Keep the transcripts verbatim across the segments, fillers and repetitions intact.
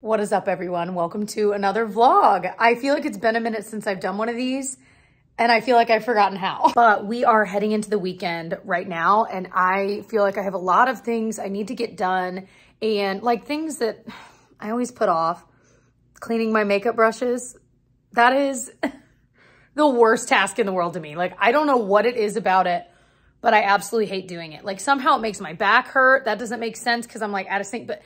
What is up, everyone? Welcome to another vlog. I feel like it's been a minute since I've done one of these, and I feel like I've forgotten how. But we are heading into the weekend right now, and I feel like I have a lot of things I need to get done, and like things that I always put off. Cleaning my makeup brushes, that is the worst task in the world to me. Like, I don't know what it is about it, but I absolutely hate doing it. Like, somehow it makes my back hurt. That doesn't make sense because I'm like out of sync, but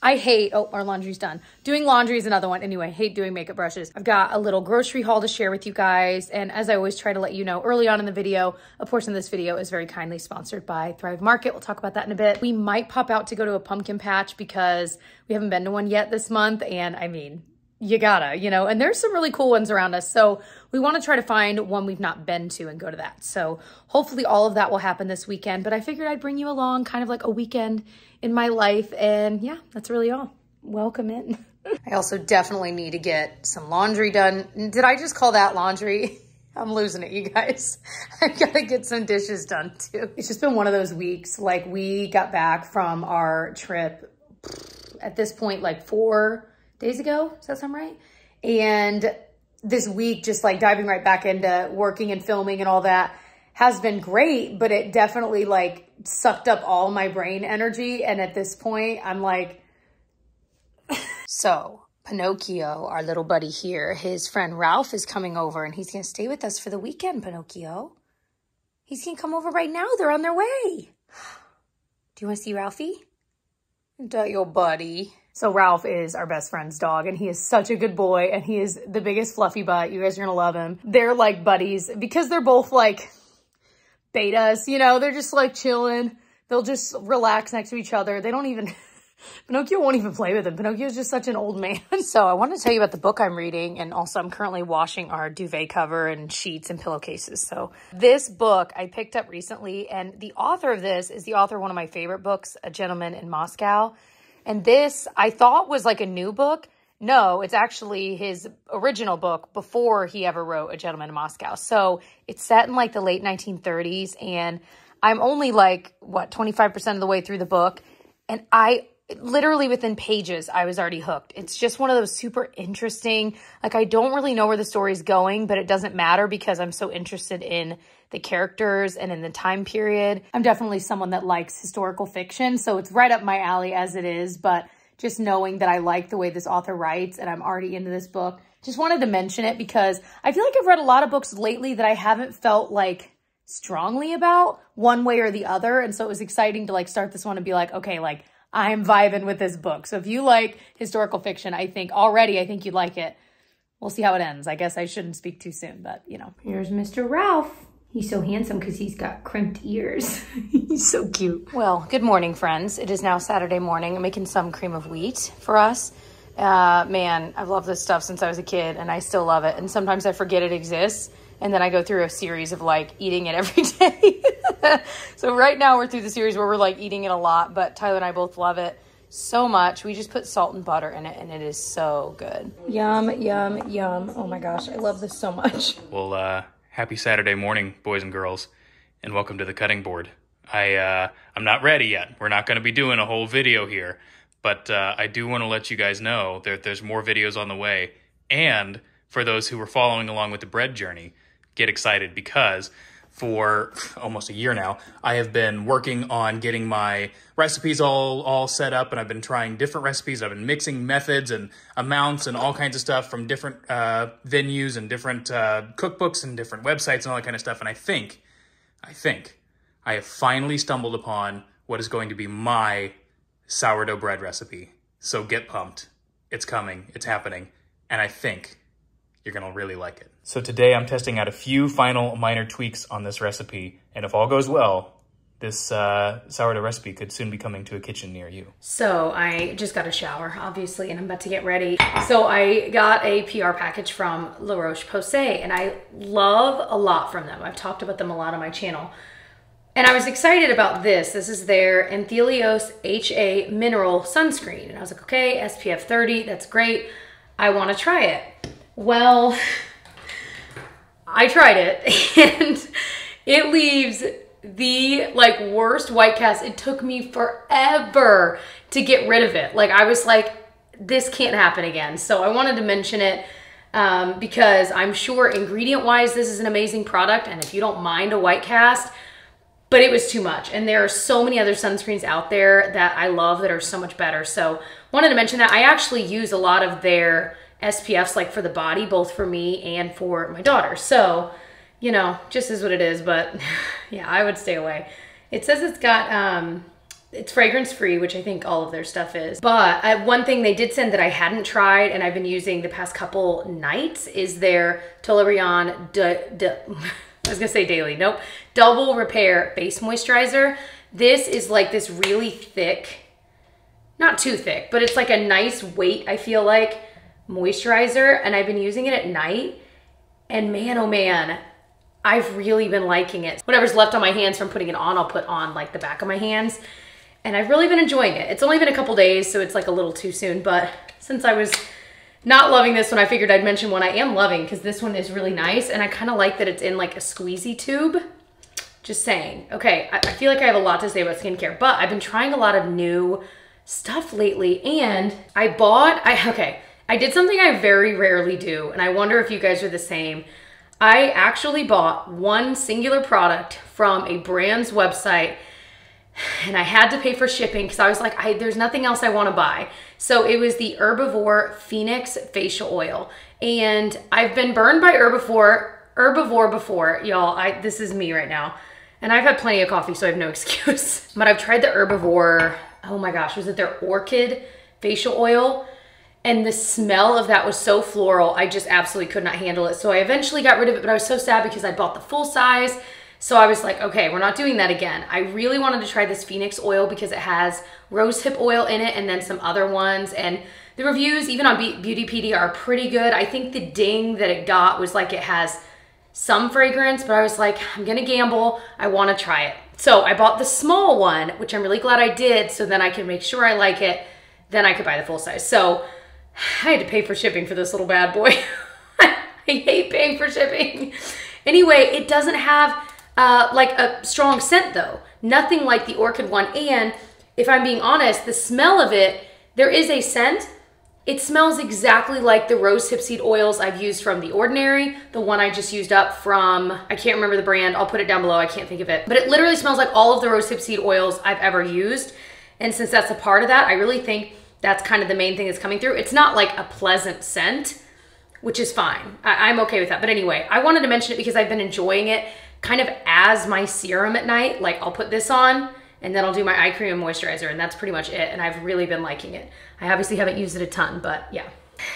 I hate, oh, our laundry's done. Doing laundry is another one. Anyway, I hate doing makeup brushes. I've got a little grocery haul to share with you guys. And as I always try to let you know early on in the video, a portion of this video is very kindly sponsored by Thrive Market. We'll talk about that in a bit. We might pop out to go to a pumpkin patch because we haven't been to one yet this month. And I mean, you gotta, you know, and there's some really cool ones around us. So we want to try to find one we've not been to and go to that. So hopefully all of that will happen this weekend, but I figured I'd bring you along kind of like a weekend in my life. And yeah, that's really all. Welcome in. I also definitely need to get some laundry done. Did I just call that laundry? I'm losing it, you guys. I gotta get some dishes done too. It's just been one of those weeks. Like, we got back from our trip at this point, like four days ago, does that sound right? And this week, just like diving right back into working and filming and all that has been great, but it definitely like sucked up all my brain energy. And at this point, I'm like, so Pinocchio, our little buddy here, his friend Ralph is coming over and he's gonna stay with us for the weekend, Pinocchio. He's gonna come over right now, they're on their way. Do you wanna see Ralphie? Duh, your buddy. So Ralph is our best friend's dog, and he is such a good boy, and he is the biggest fluffy butt. You guys are gonna love him. They're like buddies because they're both like betas, you know, they're just like chilling. They'll just relax next to each other. They don't even, Pinocchio won't even play with him. Pinocchio's just such an old man. So I want to tell you about the book I'm reading, and also I'm currently washing our duvet cover and sheets and pillowcases. So this book I picked up recently, and the author of this is the author of one of my favorite books, A Gentleman in Moscow. And this I thought was like a new book. No, it's actually his original book before he ever wrote A Gentleman in Moscow. So it's set in like the late nineteen thirties, and I'm only like, what, twenty-five percent of the way through the book. And I literally within pages, I was already hooked. It's just one of those super interesting, like I don't really know where the story's going, but it doesn't matter because I'm so interested in the characters and in the time period. I'm definitely someone that likes historical fiction, so it's right up my alley as it is, but just knowing that I like the way this author writes and I'm already into this book, just wanted to mention it because I feel like I've read a lot of books lately that I haven't felt like strongly about one way or the other. And so it was exciting to like start this one and be like, okay, like I'm vibing with this book. So if you like historical fiction, I think already, I think you'd like it. We'll see how it ends. I guess I shouldn't speak too soon, but you know. Here's Mister Ralph. He's so handsome because he's got crimped ears. He's so cute. Well, good morning, friends. It is now Saturday morning. I'm making some cream of wheat for us. Uh, man, I've loved this stuff since I was a kid, and I still love it. And sometimes I forget it exists, and then I go through a series of like eating it every day. So right now we're through the series where we're like eating it a lot, but Tyler and I both love it so much. We just put salt and butter in it, and it is so good. Yum, yum, yum. Oh my gosh, I love this so much. Well, uh... happy Saturday morning, boys and girls, and welcome to the cutting board. I, uh, I'm not ready yet. We're not going to be doing a whole video here, but uh, I do want to let you guys know that there's more videos on the way. And for those who were following along with the bread journey, get excited because for almost a year now, I have been working on getting my recipes all, all set up, and I've been trying different recipes. I've been mixing methods and amounts and all kinds of stuff from different uh, venues and different uh, cookbooks and different websites and all that kind of stuff. And I think, I think I have finally stumbled upon what is going to be my sourdough bread recipe. So get pumped. It's coming. It's happening. And I think you're going to really like it. So today I'm testing out a few final minor tweaks on this recipe. And if all goes well, this uh, sourdough recipe could soon be coming to a kitchen near you. So I just got a shower, obviously, and I'm about to get ready. So I got a P R package from La Roche-Posay, and I love a lot from them. I've talked about them a lot on my channel. And I was excited about this. This is their Anthelios H A Mineral Sunscreen. And I was like, okay, S P F thirty, that's great. I want to try it. Well, I tried it, and it leaves the like worst white cast. It took me forever to get rid of it. Like I was like, this can't happen again. So I wanted to mention it um, because I'm sure ingredient-wise, this is an amazing product. And if you don't mind a white cast, but it was too much. And there are so many other sunscreens out there that I love that are so much better. So wanted to mention that. I actually use a lot of their S P Fs like for the body, both for me and for my daughter. So, you know, just is what it is, but yeah, I would stay away. It says it's got, um, it's fragrance free, which I think all of their stuff is. But I, one thing they did send that I hadn't tried and I've been using the past couple nights is their Tolerian, de, de, I was gonna say daily, nope, Double Repair Base Moisturizer. This is like this really thick, not too thick, but it's like a nice weight, I feel like, moisturizer, and I've been using it at night, and man, oh man, I've really been liking it. Whatever's left on my hands from putting it on, I'll put on like the back of my hands, and I've really been enjoying it. It's only been a couple days, so it's like a little too soon, but since I was not loving this one, I figured I'd mention one I am loving, because this one is really nice, and I kind of like that it's in like a squeezy tube. Just saying. Okay, I, I feel like I have a lot to say about skincare, but I've been trying a lot of new stuff lately, and I bought, I okay, I did something I very rarely do, and I wonder if you guys are the same. I actually bought one singular product from a brand's website, and I had to pay for shipping because I was like, I, there's nothing else I want to buy. So it was the Herbivore Phoenix Facial Oil. And I've been burned by Herbivore, Herbivore before, y'all. I this is me right now. And I've had plenty of coffee, so I have no excuse. But I've tried the Herbivore, oh my gosh, was it their Orchid Facial Oil? And the smell of that was so floral, I just absolutely could not handle it. So I eventually got rid of it, but I was so sad because I bought the full size. So I was like, okay, we're not doing that again. I really wanted to try this Phoenix oil because it has rosehip oil in it and then some other ones. And the reviews, even on Beautypedia, are pretty good. I think the ding that it got was like it has some fragrance, but I was like, I'm gonna gamble. I wanna try it. So I bought the small one, which I'm really glad I did, so then I can make sure I like it. Then I could buy the full size. So I had to pay for shipping for this little bad boy. I hate paying for shipping. Anyway, it doesn't have uh, like a strong scent though. Nothing like the Orchid one. And if I'm being honest, the smell of it, there is a scent. It smells exactly like the rose hip seed oils I've used from The Ordinary. The one I just used up from, I can't remember the brand. I'll put it down below. I can't think of it. But it literally smells like all of the rose hip seed oils I've ever used. And since that's a part of that, I really think that's kind of the main thing that's coming through. It's not like a pleasant scent, which is fine. I I'm okay with that. But anyway, I wanted to mention it because I've been enjoying it kind of as my serum at night. Like I'll put this on and then I'll do my eye cream and moisturizer, and that's pretty much it. And I've really been liking it. I obviously haven't used it a ton, but yeah.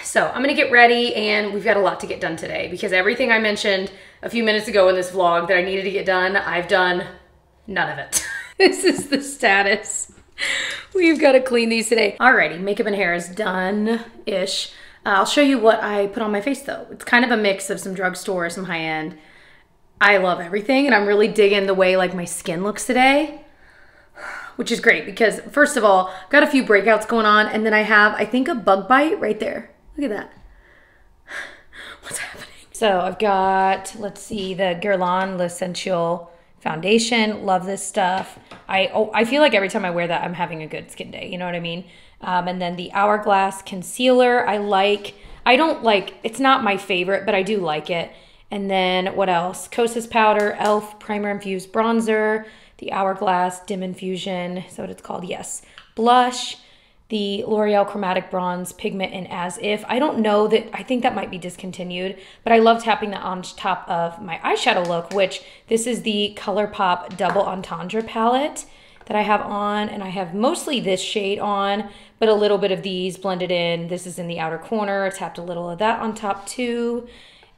So I'm gonna get ready, and we've got a lot to get done today because everything I mentioned a few minutes ago in this vlog that I needed to get done, I've done none of it. This is the status. We've got to clean these today. Alrighty, makeup and hair is done-ish. Uh, I'll show you what I put on my face though. It's kind of a mix of some drugstore, some high-end. I love everything, and I'm really digging the way like my skin looks today, which is great because first of all, I've got a few breakouts going on, and then I have, I think, a bug bite right there. Look at that. What's happening? So I've got, let's see, the Guerlain L'Essentiel foundation. Love this stuff. I oh, I feel like every time I wear that, I'm having a good skin day. You know what I mean? Um, and then the Hourglass concealer I like. I don't like, it's not my favorite, but I do like it. And then what else? Kosas powder, e l f primer infused bronzer, the Hourglass dim infusion, is that what it's called? Yes. Blush, the L'Oreal Chromatic Bronze Pigment in As If. I don't know that, I think that might be discontinued, but I love tapping that on top of my eyeshadow look, which this is the ColourPop Double Entendre palette that I have on, and I have mostly this shade on, but a little bit of these blended in. This is in the outer corner. I tapped a little of that on top too.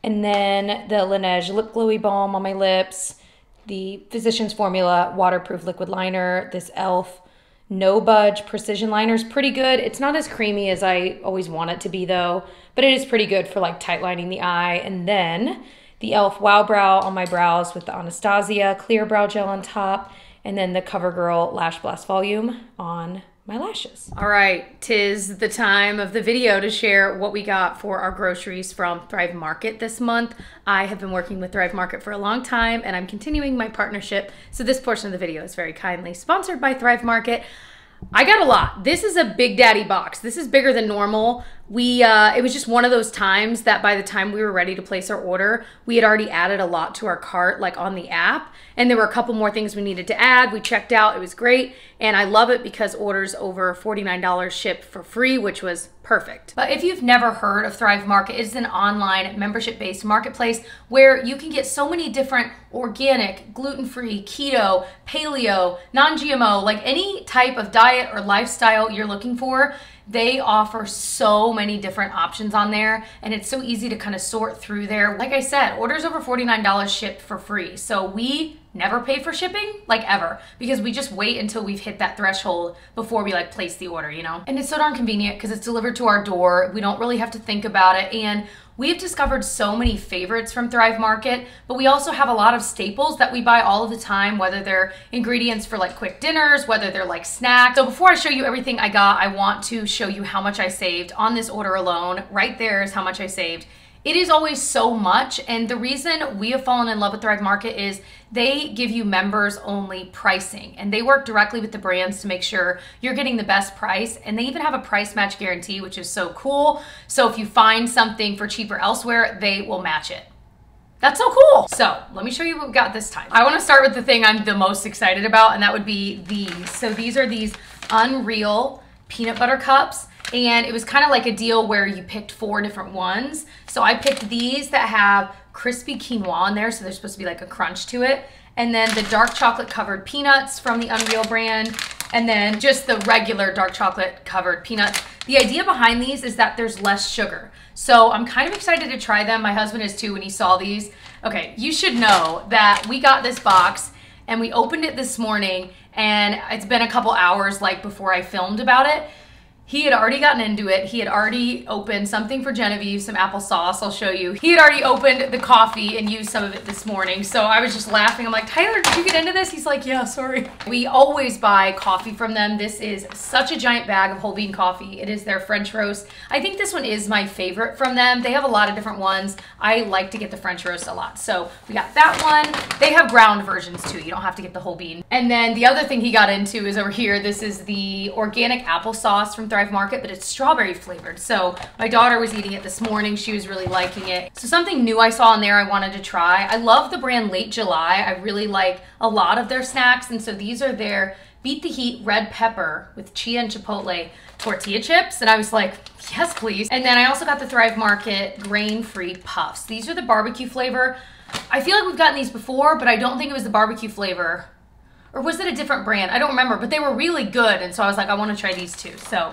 And then the Laneige Lip Glowy Balm on my lips, the Physician's Formula Waterproof Liquid Liner, this e l f No Budge Precision Liner is pretty good. It's not as creamy as I always want it to be though, but it is pretty good for like tight lining the eye. And then the e l f Wow Brow on my brows with the Anastasia Clear Brow Gel on top, and then the CoverGirl Lash Blast Volume on my lashes. All right, tis the time of the video to share what we got for our groceries from Thrive Market this month. I have been working with Thrive Market for a long time, and I'm continuing my partnership, so this portion of the video is very kindly sponsored by Thrive Market. I got a lot. This is a big daddy box. This is bigger than normal. We, uh, it was just one of those times that by the time we were ready to place our order, we had already added a lot to our cart, like on the app. And there were a couple more things we needed to add. We checked out, it was great. And I love it because orders over forty-nine dollars ship for free, which was perfect. But if you've never heard of Thrive Market, it's an online membership-based marketplace where you can get so many different organic, gluten-free, keto, paleo, non-G M O, like any type of diet or lifestyle you're looking for. They offer so many different options on there, and it's so easy to kind of sort through there. Like I said, orders over forty-nine dollars ship for free. So we never pay for shipping, like ever, because we just wait until we've hit that threshold before we like place the order, you know? And it's so darn convenient because it's delivered to our door. We don't really have to think about it. And we've discovered so many favorites from Thrive Market, but we also have a lot of staples that we buy all of the time, whether they're ingredients for like quick dinners, whether they're like snacks. So before I show you everything I got, I want to show you how much I saved on this order alone. Right there is how much I saved. It is always so much, and the reason we have fallen in love with Thrive Market is they give you members only pricing, and they work directly with the brands to make sure you're getting the best price, and they even have a price match guarantee, which is so cool. So if you find something for cheaper elsewhere, they will match it. That's so cool. So let me show you what we got this time. I wanna start with the thing I'm the most excited about, and that would be these. So these are these Unreal peanut butter cups. And it was kind of like a deal where you picked four different ones. So I picked these that have crispy quinoa in there, so there's supposed to be like a crunch to it. And then the dark chocolate covered peanuts from the Unreal brand. And then just the regular dark chocolate covered peanuts. The idea behind these is that there's less sugar. So I'm kind of excited to try them. My husband is too when he saw these. Okay, you should know that we got this box and we opened it this morning, and it's been a couple hours like before I filmed about it. He had already gotten into it. He had already opened something for Genevieve, some applesauce, I'll show you. He had already opened the coffee and used some of it this morning. So I was just laughing. I'm like, Tyler, did you get into this? He's like, yeah, sorry. We always buy coffee from them. This is such a giant bag of whole bean coffee. It is their French roast. I think this one is my favorite from them. They have a lot of different ones. I like to get the French roast a lot. So we got that one. They have ground versions too. You don't have to get the whole bean. And then the other thing he got into is over here. This is the organic applesauce from Thrive Market, but it's strawberry flavored. So my daughter was eating it this morning. She was really liking it. So something new I saw in there I wanted to try. I love the brand Late July. I really like a lot of their snacks. And so these are their Beat the Heat red pepper with chia and chipotle tortilla chips. And I was like, yes, please. And then I also got the Thrive Market grain-free puffs. These are the barbecue flavor. I feel like we've gotten these before, but I don't think it was the barbecue flavor. Or was it a different brand? I don't remember, but they were really good. And so I was like, I want to try these too. So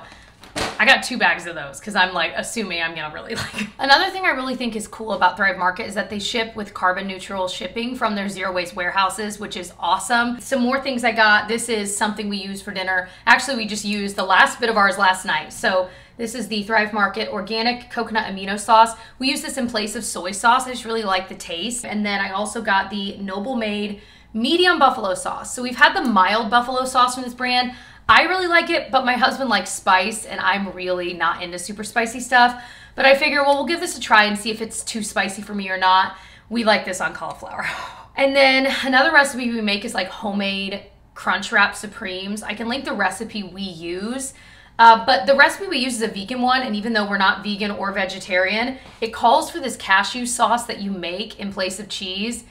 I got two bags of those because I'm like assuming I'm gonna really like it. Another thing I really think is cool about Thrive Market is that they ship with carbon neutral shipping from their zero waste warehouses, which is awesome. Some more things I got. This is something we use for dinner. Actually, we just used the last bit of ours last night. So this is the Thrive Market Organic Coconut Amino Sauce. We use this in place of soy sauce. I just really like the taste. And then I also got the Noble Made medium buffalo sauce. So we've had the mild buffalo sauce from this brand. I really like it, but my husband likes spice and I'm really not into super spicy stuff. But I figure, well, we'll give this a try and see if it's too spicy for me or not. We like this on cauliflower. And then another recipe we make is like homemade crunch wrap supremes. I can link the recipe we use. Uh, but the recipe we use is a vegan one, and even though we're not vegan or vegetarian, it calls for this cashew sauce that you make in place of cheese.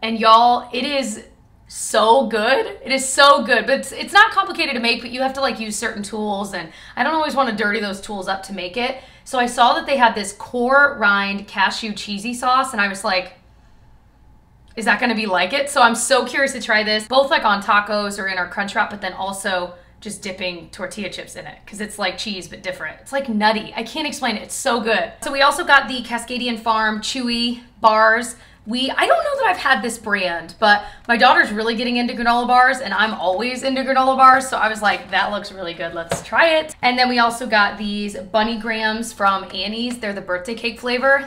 And y'all, it is so good. It is so good, but it's, it's not complicated to make, but you have to like use certain tools, and I don't always want to dirty those tools up to make it. So I saw that they had this Core Rind cashew cheesy sauce, and I was like, is that going to be like it? So I'm so curious to try this, both like on tacos or in our crunch wrap, but then also just dipping tortilla chips in it because it's like cheese but different. It's like nutty. I can't explain it. It's so good. So we also got the Cascadian Farm Chewy Bars. We, I don't know that I've had this brand, but my daughter's really getting into granola bars, and I'm always into granola bars, so I was like, that looks really good, let's try it. And then we also got these Bunny Grahms from Annie's. They're the birthday cake flavor.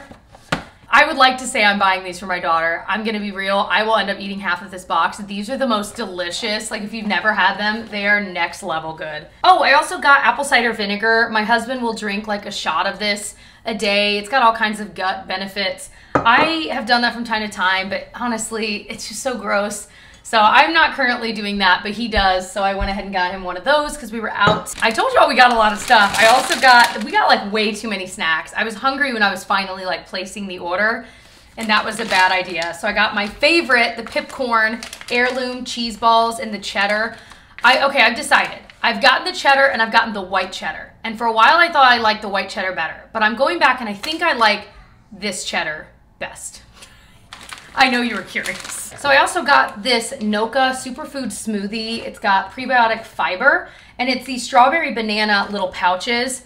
I would like to say I'm buying these for my daughter. I'm gonna be real, I will end up eating half of this box. These are the most delicious. Like if you've never had them, they are next level good. Oh, I also got apple cider vinegar. My husband will drink like a shot of this a day. It's got all kinds of gut benefits. I have done that from time to time, but honestly, it's just so gross. So I'm not currently doing that, but he does. So I went ahead and got him one of those because we were out. I told y'all we got a lot of stuff. I also got, we got like way too many snacks. I was hungry when I was finally like placing the order, and that was a bad idea. So I got my favorite, the Pipcorn heirloom cheese balls and the cheddar. I, okay, I've decided. I've gotten the cheddar and I've gotten the white cheddar. And for a while I thought I liked the white cheddar better, but I'm going back and I think I like this cheddar best. I know you were curious. So I also got this Noka Superfood Smoothie. It's got prebiotic fiber, and it's these strawberry banana little pouches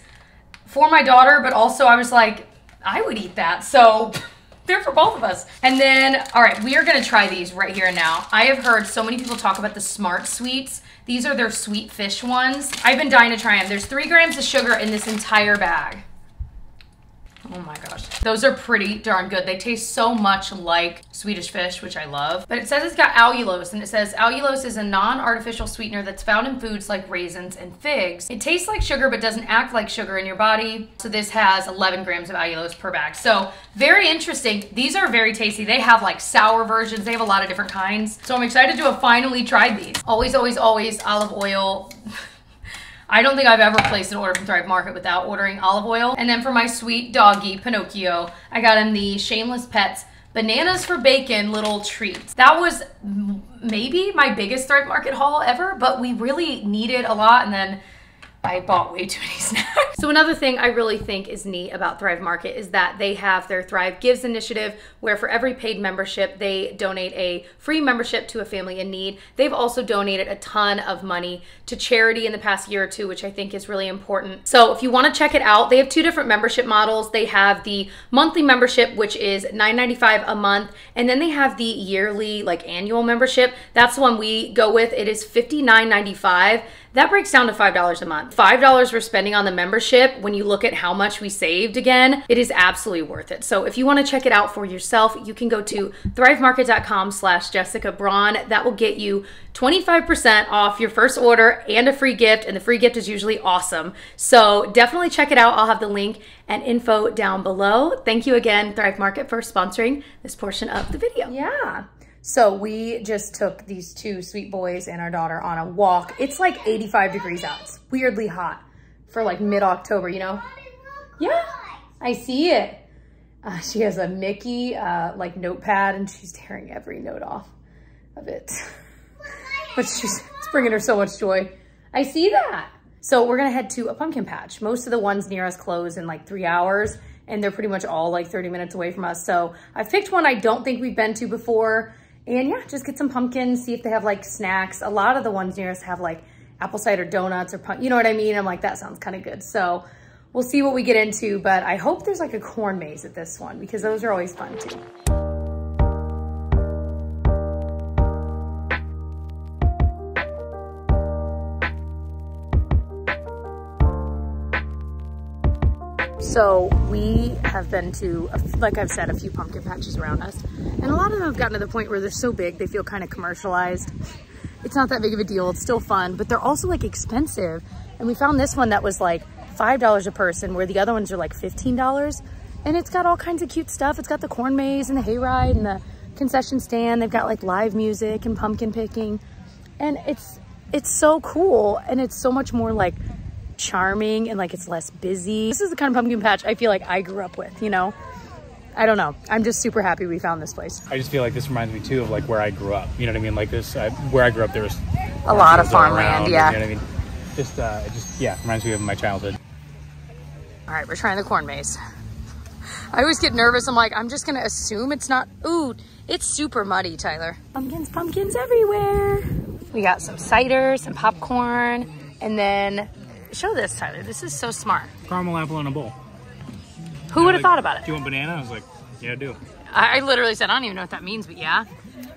for my daughter, but also I was like, I would eat that. So they're for both of us. And then, all right, we are gonna try these right here and now. I have heard so many people talk about the Smart Sweets. These are their sweet fish ones. I've been dying to try them. There's three grams of sugar in this entire bag. Oh my gosh. Those are pretty darn good. They taste so much like Swedish Fish, which I love. But it says it's got allulose, and it says allulose is a non-artificial sweetener that's found in foods like raisins and figs. It tastes like sugar, but doesn't act like sugar in your body. So this has eleven grams of allulose per bag. So very interesting. These are very tasty. They have like sour versions. They have a lot of different kinds. So I'm excited to have finally tried these. Always, always, always olive oil. I don't think I've ever placed an order from Thrive Market without ordering olive oil. And then for my sweet doggy, Pinocchio, I got him the Shameless Pets Bananas for Bacon little treats. That was maybe my biggest Thrive Market haul ever, but we really needed a lot, and then I bought way too many snacks. So another thing I really think is neat about Thrive Market is that they have their Thrive Gives initiative, where for every paid membership, they donate a free membership to a family in need. They've also donated a ton of money to charity in the past year or two, which I think is really important. So if you wanna check it out, they have two different membership models. They have the monthly membership, which is nine ninety-five a month, and then they have the yearly, like annual membership. That's the one we go with. It is fifty-nine ninety-five. That breaks down to five dollars a month. five dollars we're spending on the membership. When you look at how much we saved again, it is absolutely worth it. So if you wanna check it out for yourself, you can go to thrivemarket.com slash Jessica Braun. That will get you twenty-five percent off your first order and a free gift, and the free gift is usually awesome. So definitely check it out. I'll have the link and info down below. Thank you again, Thrive Market, for sponsoring this portion of the video. Yeah. So we just took these two sweet boys and our daughter on a walk. It's like eighty-five degrees out. It's weirdly hot for like mid-October, you know? Yeah, I see it. Uh, she has a Mickey uh, like notepad, and she's tearing every note off of it. But she's, it's bringing her so much joy. I see that. So we're gonna head to a pumpkin patch. Most of the ones near us close in like three hours, and they're pretty much all like thirty minutes away from us. So I picked one I don't think we've been to before. And yeah, just get some pumpkins, see if they have like snacks. A lot of the ones near us have like apple cider donuts or pumpkin, you know what I mean? I'm like, that sounds kind of good. So we'll see what we get into, but I hope there's like a corn maze at this one, because those are always fun too. So we have been to, like I've said, a few pumpkin patches around us, and a lot of them have gotten to the point where they're so big, they feel kind of commercialized. It's not that big of a deal. It's still fun, but they're also like expensive. And we found this one that was like five dollars a person, where the other ones are like fifteen dollars. And it's got all kinds of cute stuff. It's got the corn maze and the hayride and the concession stand. They've got like live music and pumpkin picking. And it's, it's so cool. And it's so much more like charming, and like it's less busy. This is the kind of pumpkin patch I feel like I grew up with, you know? I don't know. I'm just super happy we found this place. I just feel like this reminds me too of like where I grew up. You know what I mean? Like this, I, where I grew up, there was a lot of farmland. Yeah. You know what I mean? Just, uh, it just, yeah, reminds me of my childhood. All right, we're trying the corn maze. I always get nervous. I'm like, I'm just gonna assume it's not. Ooh, it's super muddy, Tyler. Pumpkins, pumpkins everywhere. We got some cider, some popcorn, and then show this, Tyler. This is so smart. Caramel apple in a bowl. Who would have like, thought about it? Do you want banana? I was like, yeah, I do. I, I literally said, I don't even know what that means, but yeah.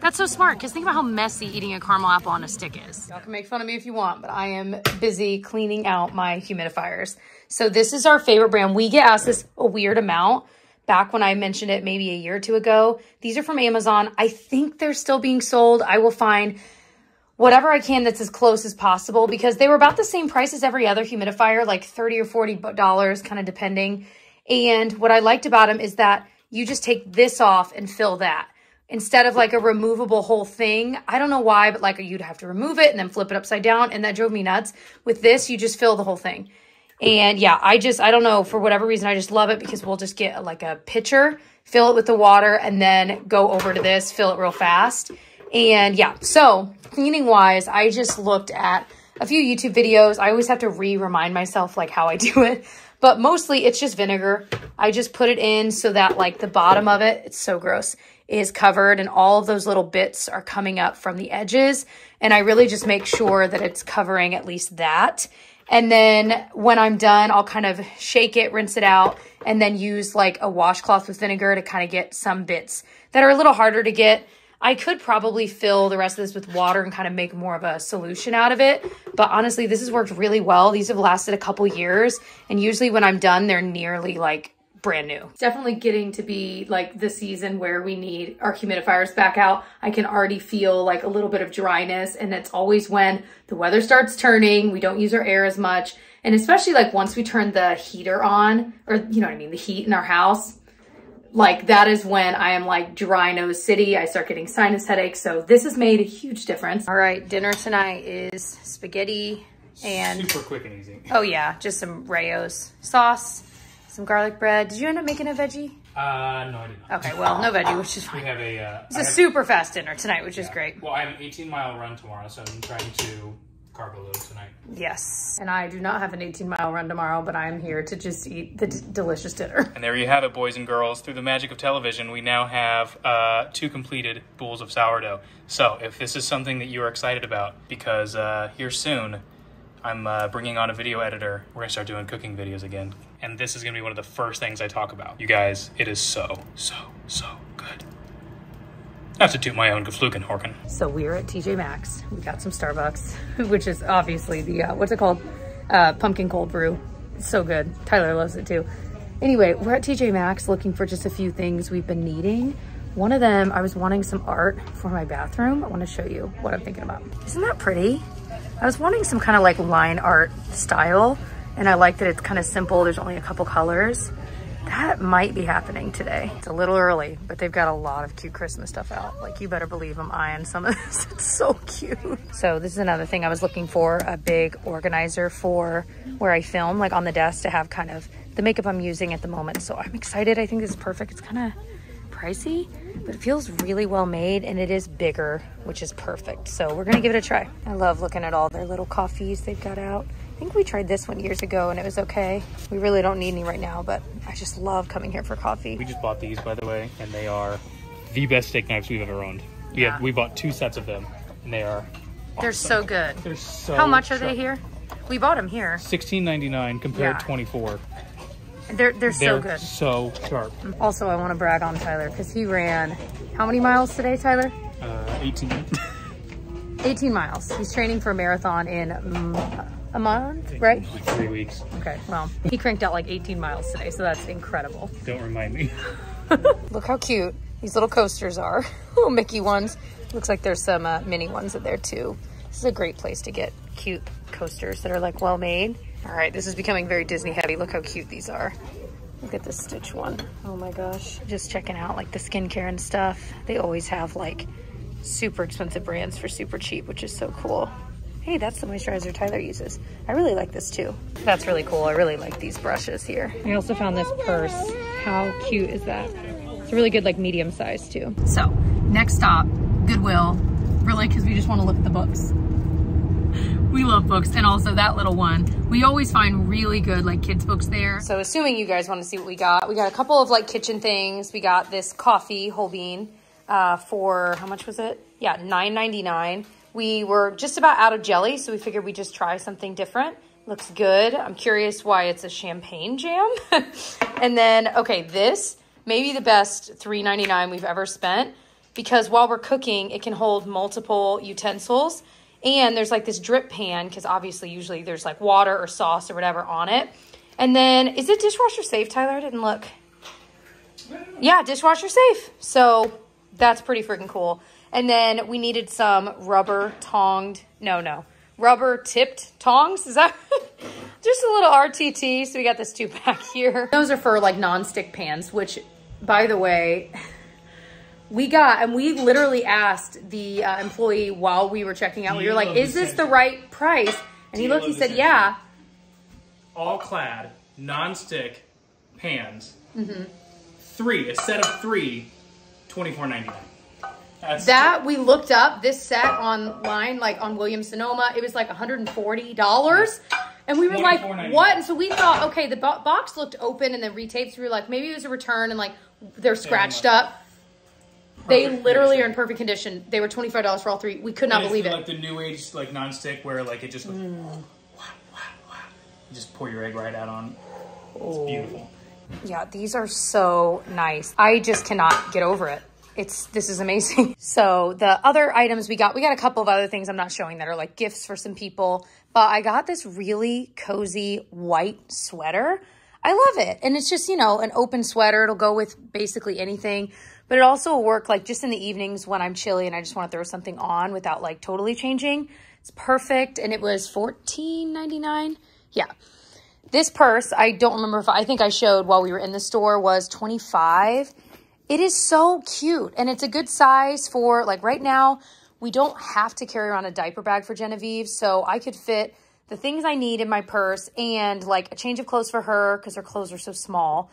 That's so smart, because think about how messy eating a caramel apple on a stick is. Y'all can make fun of me if you want, but I am busy cleaning out my humidifiers. So this is our favorite brand. We get asked this a weird amount. Back when I mentioned it maybe a year or two ago. These are from Amazon. I think they're still being sold. I will find whatever I can that's as close as possible, because they were about the same price as every other humidifier, like thirty or forty dollars, kind of depending. And what I liked about them is that you just take this off and fill that. instead of like a removable whole thing. I don't know why, but like you'd have to remove it and then flip it upside down. And that drove me nuts. With this, you just fill the whole thing. And yeah, I just, I don't know, for whatever reason, I just love it because we'll just get like a pitcher, fill it with the water, and then go over to this, fill it real fast. And yeah, so cleaning wise, I just looked at a few YouTube videos. I always have to re-remind myself like how I do it, but mostly it's just vinegar. I just put it in so that like the bottom of it, it's so gross, is covered and all of those little bits are coming up from the edges. And I really just make sure that it's covering at least that. And then when I'm done, I'll kind of shake it, rinse it out, and then use like a washcloth with vinegar to kind of get some bits that are a little harder to get. I could probably fill the rest of this with water and kind of make more of a solution out of it. But honestly, this has worked really well. These have lasted a couple years. And usually when I'm done, they're nearly like brand new. Definitely getting to be like the season where we need our humidifiers back out. I can already feel like a little bit of dryness. And that's always when the weather starts turning. We don't use our air as much. And especially like once we turn the heater on, or you know what I mean, the heat in our house, like that is when I am like dry nose city. I start getting sinus headaches. So this has made a huge difference. All right, dinner tonight is spaghetti and— super quick and easy. Oh yeah, just some Rao's sauce, some garlic bread. Did you end up making a veggie? Uh, no, I did not. Okay, well, no veggie, which is fine. We have a— Uh, it's I a have, super fast dinner tonight, which yeah. is great. Well, I have an eighteen mile run tomorrow, so I'm trying to carb a little tonight. Yes, and I do not have an eighteen mile run tomorrow, but I am here to just eat the d delicious dinner. And there you have it, boys and girls. Through the magic of television, we now have uh, two completed bowls of sourdough. So if this is something that you are excited about, because uh, here soon, I'm uh, bringing on a video editor. We're gonna start doing cooking videos again. And this is gonna be one of the first things I talk about. You guys, it is so, so, so good. Not to toot my own geflugenhorken. So we're at T J Maxx. We got some Starbucks, which is obviously the, uh, what's it called? Uh, pumpkin cold brew. It's so good. Tyler loves it too. Anyway, we're at T J Maxx looking for just a few things we've been needing. One of them, I was wanting some art for my bathroom. I want to show you what I'm thinking about. Isn't that pretty? I was wanting some kind of like line art style, and I like that it's kind of simple. There's only a couple colors. That might be happening today. It's a little early, but they've got a lot of cute Christmas stuff out. Like, you better believe I'm eyeing some of this. It's so cute. So this is another thing I was looking for, a big organizer for where I film, like on the desk, to have kind of the makeup I'm using at the moment. So I'm excited. I think this is perfect. It's kind of pricey, but it feels really well made, and it is bigger, which is perfect. So we're gonna give it a try. I love looking at all their little coffees they've got out. I think we tried this one years ago and it was okay. We really don't need any right now, but I just love coming here for coffee. We just bought these, by the way, and they are the best steak knives we've ever owned. We yeah. have, we bought two sets of them, and they are awesome. They're so good. They're so— how much are sharp. They here? We bought them here. sixteen ninety-nine compared yeah. twenty-four. They're, they're so they're good. So sharp. Also, I want to brag on Tyler because he ran how many miles today, Tyler? Uh, eighteen. eighteen miles. He's training for a marathon in um, a month, right? Like three weeks. Okay, well, he cranked out like eighteen miles today, so that's incredible. Don't remind me. Look how cute these little coasters are. Little Mickey ones. Looks like there's some uh, mini ones in there too. This is a great place to get cute coasters that are like well made. All right, this is becoming very Disney heavy. Look how cute these are. Look at this Stitch one. Oh my gosh. Just checking out like the skincare and stuff. They always have like super expensive brands for super cheap, which is so cool. Hey, that's the moisturizer Tyler uses. I really like this too. That's really cool. I really like these brushes here. I also found this purse. How cute is that? It's a really good like medium size too. So next stop, Goodwill. Really, because we just want to look at the books. We love books, and also that little one. We always find really good like kids books there. So assuming you guys want to see what we got, we got a couple of like kitchen things. We got this coffee, whole bean, uh, for how much was it? Yeah, nine ninety-nine. We were just about out of jelly, so we figured we'd just try something different. Looks good. I'm curious why it's a champagne jam. And then, okay, this, maybe the best three ninety-nine we've ever spent, because while we're cooking, it can hold multiple utensils. And there's like this drip pan, because obviously usually there's like water or sauce or whatever on it. And then, is it dishwasher safe, Tyler? I didn't look. Yeah, dishwasher safe. So that's pretty freaking cool. And then we needed some rubber tonged, no, no, rubber tipped tongs. Is that just a little R T T? So we got this two pack here. Those are for like nonstick pans, which by the way, we got, and we literally asked the uh, employee while we were checking out, we were like, is this the right price? And he looked, he said, yeah. All clad, non-stick pans. Mm-hmm. Three, a set of three, twenty-four ninety-nine. That's that we looked up this set online, like on Williams Sonoma. It was like one hundred forty dollars. And we were like, what? And so we thought, okay, the bo box looked open and then retaped. So we were like, maybe it was a return and like they're scratched up. They literally condition. are in perfect condition. They were twenty-five dollars for all three. We could not believe it. Like the new age, like non-stick where like it just, like, mm. wah, wah, wah. You just pour your egg right out on. Oh. It's beautiful. Yeah, these are so nice. I just cannot get over it. It's, this is amazing. So the other items we got, we got a couple of other things I'm not showing that are like gifts for some people, but I got this really cozy white sweater. I love it. And it's just, you know, an open sweater. It'll go with basically anything, but it also will work like just in the evenings when I'm chilly and I just want to throw something on without like totally changing. It's perfect. And it was fourteen ninety-nine. Yeah. This purse, I don't remember if I think I showed while we were in the store, was twenty-five dollars. It is so cute. And it's a good size for like right now, we don't have to carry around a diaper bag for Genevieve. So I could fit the things I need in my purse and like a change of clothes for her because her clothes are so small,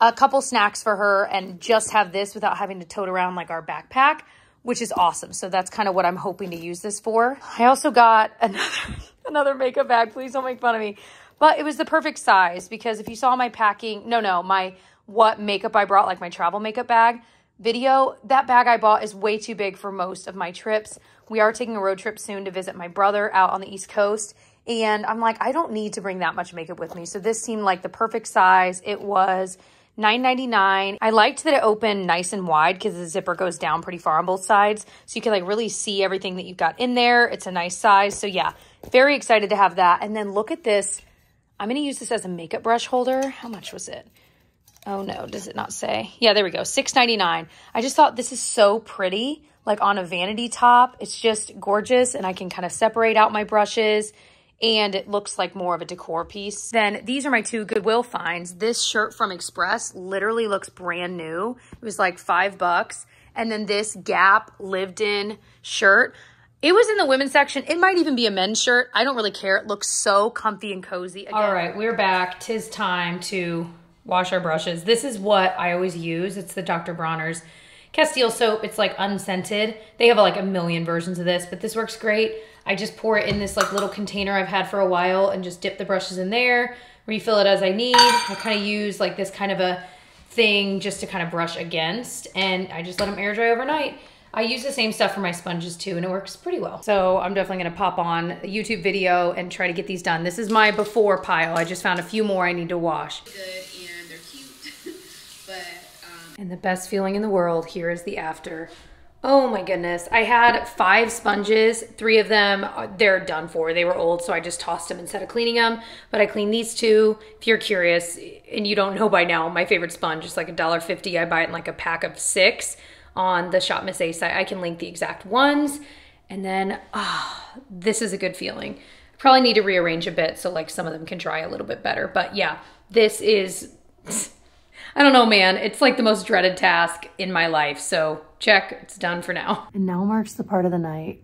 a couple snacks for her, and just have this without having to tote around like our backpack, which is awesome. So that's kind of what I'm hoping to use this for. I also got another, another makeup bag. Please don't make fun of me. But it was the perfect size because if you saw my packing, no, no, my what makeup I brought, like my travel makeup bag video, that bag I bought is way too big for most of my trips. We are taking a road trip soon to visit my brother out on the East Coast. And I'm like, I don't need to bring that much makeup with me. So this seemed like the perfect size. It was nine ninety-nine. I liked that it opened nice and wide because the zipper goes down pretty far on both sides. So you can like really see everything that you've got in there. It's a nice size. So yeah, very excited to have that. And then look at this. I'm going to use this as a makeup brush holder. How much was it? Oh no, does it not say? Yeah, there we go, six ninety-nine. I just thought this is so pretty, like on a vanity top. It's just gorgeous, and I can kind of separate out my brushes, and it looks like more of a decor piece. Then these are my two Goodwill finds. This shirt from Express literally looks brand new. It was like five bucks. And then this Gap lived-in shirt. It was in the women's section. It might even be a men's shirt. I don't really care. It looks so comfy and cozy. Again. All right, we're back. Tis time to wash our brushes. This is what I always use. It's the Doctor Bronner's Castile soap. It's like unscented. They have like a million versions of this, but this works great. I just pour it in this like little container I've had for a while and just dip the brushes in there, refill it as I need. I kind of use like this kind of a thing just to kind of brush against, and I just let them air dry overnight. I use the same stuff for my sponges too, and it works pretty well. So I'm definitely gonna pop on a YouTube video and try to get these done. This is my before pile. I just found a few more I need to wash. Good, and they're cute, but... Um... And the best feeling in the world, here is the after. Oh my goodness. I had five sponges, three of them, they're done for. They were old, so I just tossed them instead of cleaning them, but I cleaned these two. If you're curious, and you don't know by now, my favorite sponge is like a dollar fifty. I buy it in like a pack of six. On the Shop Miss A site. I can link the exact ones. And then, ah, oh, this is a good feeling. Probably need to rearrange a bit so like some of them can dry a little bit better. But yeah, this is, I don't know, man. It's like the most dreaded task in my life. So check, it's done for now. And now marks the part of the night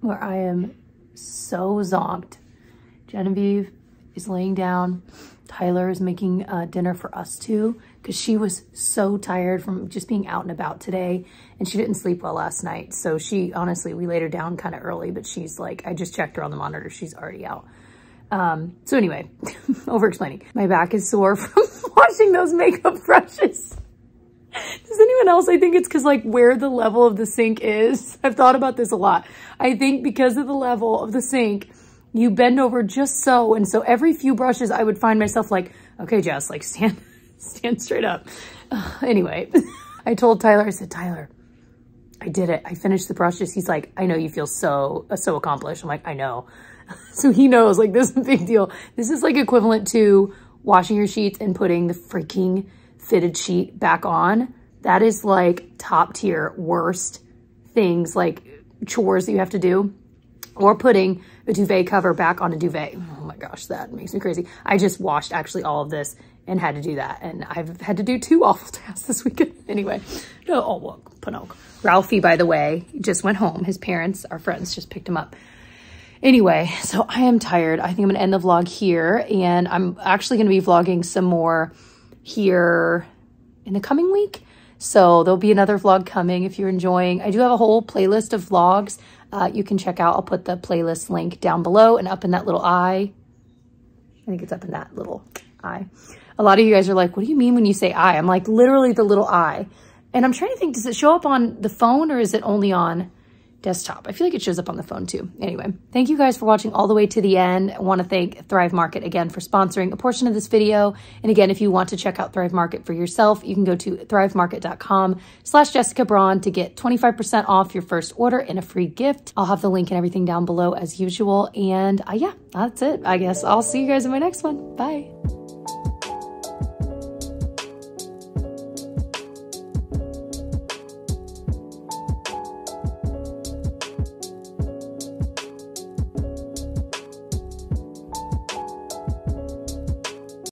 where I am so zonked. Genevieve is laying down. Tyler is making uh, dinner for us two, because she was so tired from just being out and about today, and she didn't sleep well last night. So she, honestly, we laid her down kind of early, but she's like, I just checked her on the monitor. She's already out. Um, so anyway, over-explaining. My back is sore from washing those makeup brushes. Does anyone else? I think it's because like where the level of the sink is. I've thought about this a lot. I think because of the level of the sink, you bend over just so. And so every few brushes, I would find myself like, okay, Jess, like stand, stand straight up. Uh, anyway, I told Tyler, I said, Tyler, I did it. I finished the brushes. He's like, I know you feel so, uh, so accomplished. I'm like, I know. So he knows like this is a big deal. This is like equivalent to washing your sheets and putting the freaking fitted sheet back on. That is like top tier worst things, like chores that you have to do. Or putting a duvet cover back on a duvet. Oh my gosh, that makes me crazy. I just washed actually all of this and had to do that. And I've had to do two awful tasks this weekend. Anyway, no, oh, well, Panok. Ralphie, by the way, just went home. His parents, our friends, just picked him up. Anyway, so I am tired. I think I'm gonna end the vlog here, and I'm actually gonna be vlogging some more here in the coming week. So there'll be another vlog coming if you're enjoying. I do have a whole playlist of vlogs uh, you can check out. I'll put the playlist link down below and up in that little eye. I think it's up in that little eye. A lot of you guys are like, what do you mean when you say eye? I'm like, literally the little eye. And I'm trying to think, does it show up on the phone or is it only on desktop? I feel like it shows up on the phone too. Anyway, thank you guys for watching all the way to the end. I want to thank Thrive Market again for sponsoring a portion of this video. And again, if you want to check out Thrive Market for yourself, you can go to thrive market dot com slash Jessica Braun to get twenty-five percent off your first order and a free gift. I'll have the link and everything down below as usual. And uh, yeah, that's it. I guess I'll see you guys in my next one. Bye.